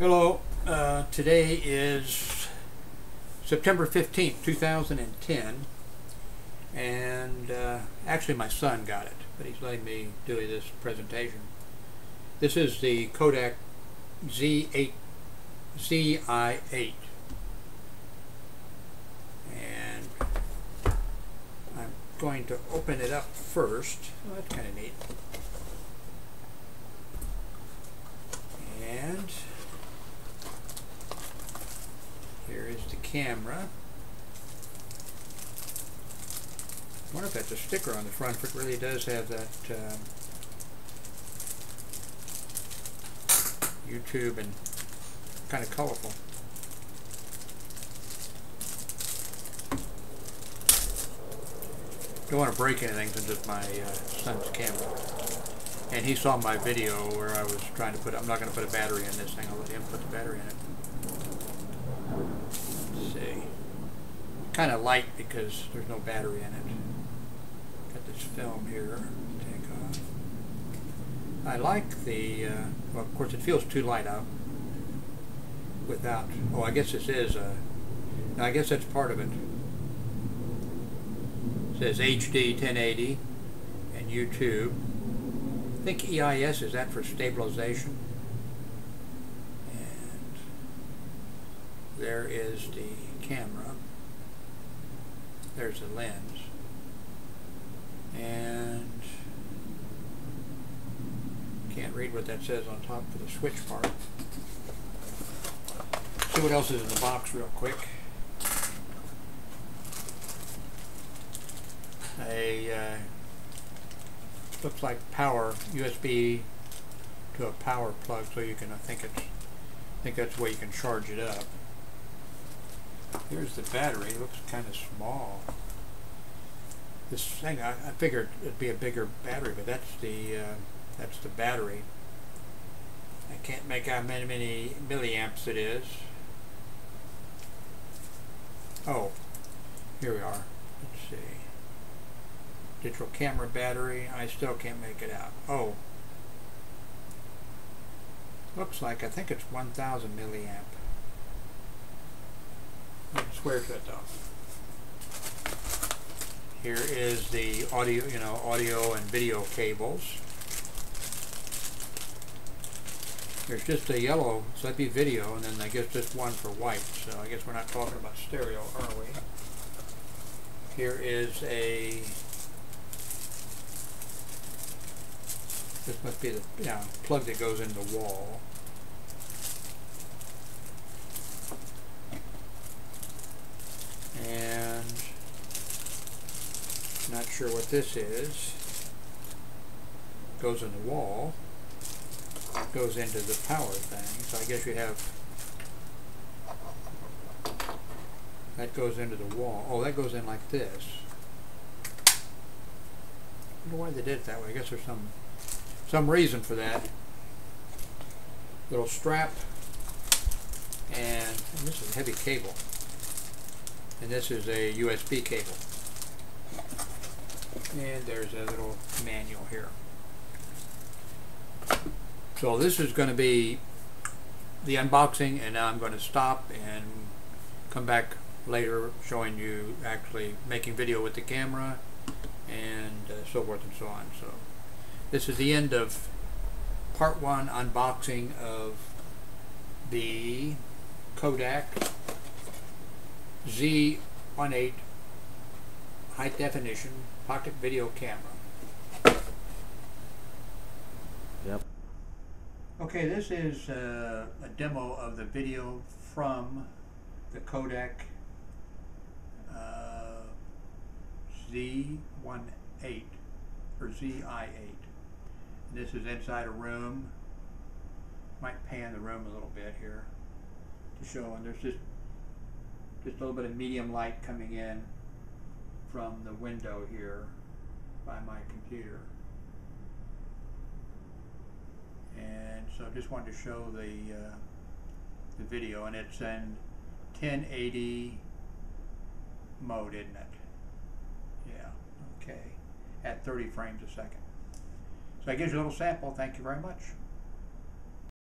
Hello, today is September 15th, 2010, and actually my son got it, but he's letting me do this presentation. This is the Kodak Zi8, and I'm going to open it up first. Oh, that's kind of neat. And here is the camera. I wonder if that's a sticker on the front, if it really does have that YouTube and kind of colorful. Don't want to break anything since it's my son's camera. And he saw my video where I was trying to put, I'm not going to put a battery in this thing, I'll let him put the battery in it. Let's see. Kind of light because there's no battery in it. Got this film here. Take off. I like the, well, of course it feels too light out without, oh, I guess this is a, no, I guess that's part of it. It says HD 1080 and YouTube. I think EIS is that for stabilization, and there is the camera, there's the lens, and can't read what that says on top for the switch part. See what else is in the box real quick. A looks like power, USB to a power plug, so you can, I think that's the way you can charge it up. Here's the battery. It looks kind of small. This thing, I figured it'd be a bigger battery, but that's the battery. I can't make out how many milliamps it is. Oh, here we are. Let's see. Digital camera battery, I still can't make it out. Oh, looks like, I think it's 1000 milliamp. I swear to it though. Here is the audio, you know, audio and video cables. There's just a yellow, so that'd be video, and then I guess just one for white, so I guess we're not talking about stereo, are we? Here is a, this must be the plug that goes in the wall. And not sure what this is. Goes in the wall. Goes into the power thing. So I guess you have, that goes into the wall. Oh, that goes in like this. I wonder why they did it that way. I guess there's some reason for that. Little strap, and this is a heavy cable, and this is a USB cable, and there's a little manual here. So this is going to be the unboxing, and now I'm going to stop and come back later showing you actually making video with the camera and so forth and so on. So this is the end of part one unboxing of the Kodak Zi8 high definition pocket video camera. Yep. Okay, this is a demo of the video from the Kodak Zi8 or Zi8. This is inside a room. Might pan the room a little bit here to show, and there's just a little bit of medium light coming in from the window here by my computer. And so just wanted to show the video, and it's in 1080 mode, isn't it? Yeah, okay, at 30 frames a second. So I give you a little sample. Thank you very much.